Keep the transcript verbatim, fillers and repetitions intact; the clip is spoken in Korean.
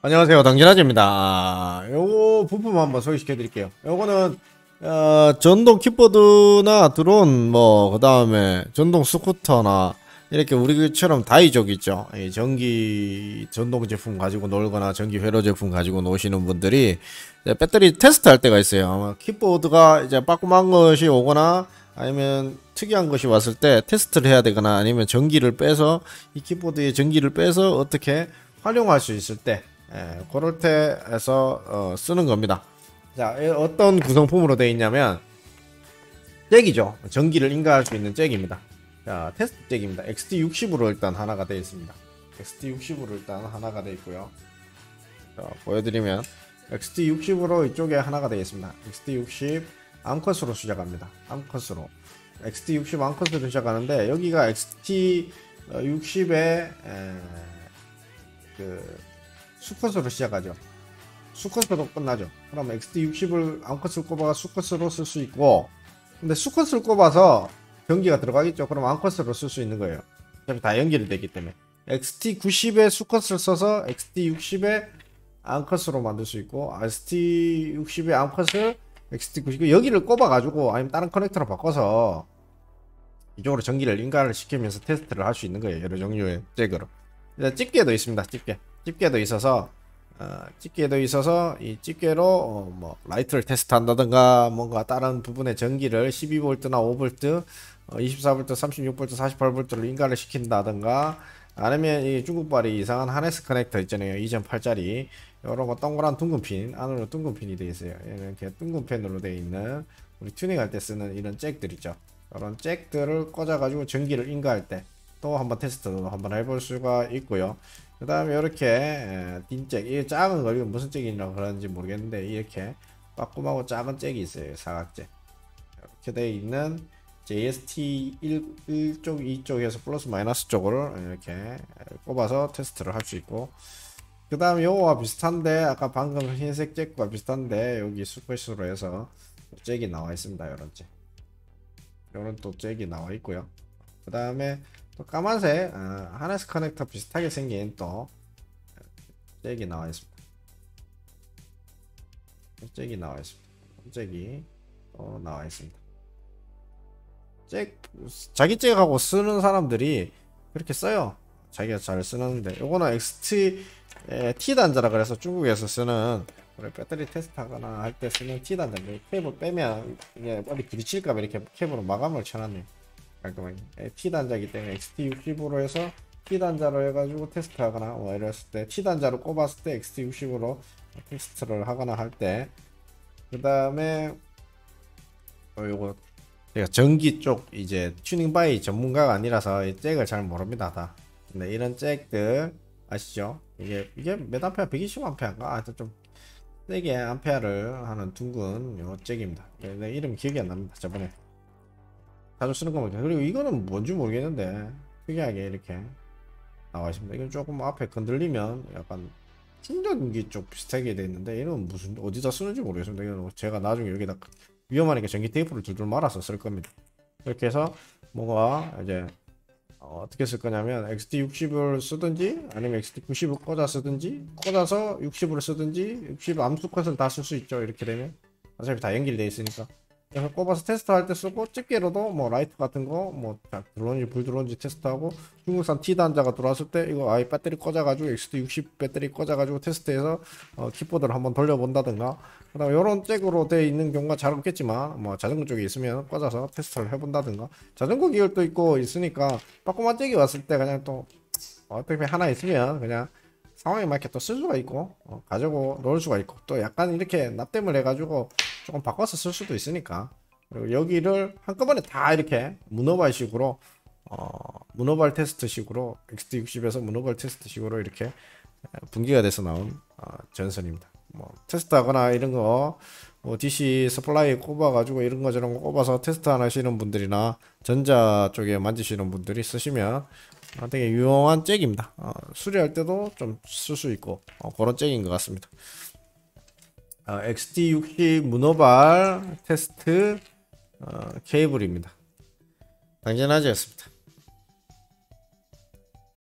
안녕하세요, 당진아재입니다. 요거 부품 한번 소개시켜 드릴게요. 요거는 어, 전동 킥보드나 드론, 뭐 그 다음에 전동 스쿠터나 이렇게 우리처럼 다이족 있죠. 이 전기 전동 제품 가지고 놀거나 전기 회로 제품 가지고 노시는 분들이 배터리 테스트 할 때가 있어요. 킥보드가 이제 빠꾸만 것이 오거나 아니면 특이한 것이 왔을 때 테스트를 해야 되거나 아니면 전기를 빼서 이 킥보드의 전기를 빼서 어떻게 활용할 수 있을 때, 예, 그럴 때에서 어, 쓰는 겁니다. 자, 어떤 구성품으로 되어 있냐면 잭이죠. 전기를 인가할 수 있는 잭입니다. 자, 테스트 잭입니다. 엑스티 육십으로 일단 하나가 되어 있습니다. 엑스티 육십으로 일단 하나가 되어 있고요. 자, 보여드리면 엑스티 육십으로 이쪽에 하나가 되어 있습니다. 엑스티 육십 암컷으로 시작합니다. 암컷으로 엑스티 육십 암컷으로 시작하는데 여기가 엑스티 육십의 그 수컷으로 시작하죠. 수컷으로 끝나죠. 그럼 엑스티 육십을 암컷을 꼽아 수컷으로 쓸 수 있고, 근데 수컷을 꼽아서 전기가 들어가겠죠. 그럼 암컷으로 쓸 수 있는 거예요. 어차피 다 연결되기 때문에 엑스티 구십에 수컷을 써서 엑스티 육십에 암컷으로 만들 수 있고, 엑스티 육십에 암컷을 엑스티 구십 여기를 꼽아 가지고 아니면 다른 커넥터로 바꿔서 이쪽으로 전기를 인가를 시키면서 테스트를 할 수 있는 거예요. 여러 종류의 잭으로. 집게도 있습니다. 집게. 집게도 있어서, 어, 집게도 있어서, 이 집게로, 어, 뭐, 라이트를 테스트 한다든가, 뭔가 다른 부분의 전기를 십이 볼트나 오 볼트, 어, 이십사 볼트, 삼십육 볼트, 사십팔 볼트로 인가를 시킨다든가, 아니면 이 중국발이 이상한 하네스 커넥터 있잖아요. 이 점 팔짜리. 요런 거 동그란 둥근 핀, 안으로 둥근 핀이 되어 있어요. 이렇게 둥근 핀으로 되어 있는, 우리 튜닝할 때 쓰는 이런 잭들 있죠. 요런 잭들을 꽂아가지고 전기를 인가할 때, 또 한번 테스트도 한번 해볼 수가 있고요. 그 다음에 이렇게 딘잭, 이 작은 거, 이거 무슨 잭이라고 그러는지 모르겠는데, 이렇게 빠꾸마고 작은 잭이 있어요. 사각잭. 이렇게 되어 있는 제이에스티 일 쪽, 이쪽에서 플러스 마이너스 쪽으로 이렇게 꼽아서 테스트를 할 수 있고, 그 다음에 요거와 비슷한데, 아까 방금 흰색 잭과 비슷한데 여기 수컷으로 해서 잭이 나와 있습니다. 이런 잭, 요런 또 잭이 나와 있고요. 그 다음에 또 까만색, 어, 하네스 커넥터 비슷하게 생긴 또 잭이 나와 있습니다. 잭이 나와 있습니다. 잭이 또 나와 있습니다. 잭, 자기 잭하고 쓰는 사람들이 그렇게 써요. 자기가 잘 쓰는데, 요거는 엑스티 에, T 단자라 그래서 중국에서 쓰는, 그래, 배터리 테스트하거나 할 때 쓰는 T 단자인데, 케이블 빼면 이게 빨리 부딪힐까 봐 이렇게 케이블로 마감을 쳐놨네. 깔끔하게 T 단자이기 때문에 엑스티 육십으로 해서 T 단자로 해가지고 테스트하거나 뭐 이랬을 때, T 단자로 꼽았을 때 엑스티 육십으로 테스트를 하거나 할 때, 그 다음에 어, 요거 제가 전기 쪽 이제 튜닝 바이 전문가가 아니라서 이 잭을 잘 모릅니다 다. 근데 이런 잭들 아시죠? 이게 이게 몇 암페어? 백이십 암페어인가? 아, 좀 세게 암페어를 하는 둥근 요 잭입니다. 내 이름 기억이 안 납니다. 저번에 자주 쓰는 겁니다. 그리고 이거는 뭔지 모르겠는데 특이하게 이렇게 나와 있습니다. 이건 조금 앞에 건들리면 약간 충전기 쪽 비슷하게 돼 있는데, 이건 무슨 어디다 쓰는지 모르겠습니다. 이건 제가 나중에 여기다 위험하니까 전기 테이프를 줄줄 말아서 쓸 겁니다. 이렇게 해서 뭔가 이제 어, 어떻게 쓸 거냐면 엑스티 육십을 쓰든지 아니면 엑스티 구십을 꽂아 쓰든지, 꽂아서 육십을 쓰든지, 육십 암수컷을 다 쓸 수 있죠. 이렇게 되면 어차피 다 연결되어 있으니까. 그래서 꼽아서 테스트할 때 쓰고, 집게로도 뭐 라이트 같은 거 뭐 들어온지 불 들어온지 테스트하고, 중국산 T 단자가 들어왔을 때 이거 아예 배터리 꽂아가지고 엑스티 육십 배터리 꽂아가지고 테스트해서 어, 킥보드를 한번 돌려본다든가, 그 다음에 요런 잭으로 되어 있는 경우가 잘 없겠지만 뭐 자전거 쪽에 있으면 꽂아서 테스트를 해본다든가, 자전거 기열도 있고 있으니까 빠꾸만 잭이 왔을 때 그냥 또 어차피 하나 있으면 그냥 상황에 맞게 또 쓸 수가 있고, 어, 가지고 놀 수가 있고, 또 약간 이렇게 납땜을 해가지고 조금 바꿔서 쓸 수도 있으니까. 그리고 여기를 한꺼번에 다 이렇게 문어발 식으로, 어, 문어발 테스트 식으로, 엑스티 육십에서 문어발 테스트 식으로 이렇게 분기가 돼서 나온 어, 전선입니다. 뭐 테스트하거나 이런 거, 뭐 디씨 서플라이 꼽아가지고 이런 거 저런 거 꼽아서 테스트 하시는 분들이나 전자 쪽에 만지시는 분들이 쓰시면 되게 유용한 잭입니다. 어, 수리할 때도 좀 쓸 수 있고, 어, 그런 잭인 것 같습니다. 어, 엑스티 육십 문어발 테스트 어, 케이블입니다. 당진아재였습니다.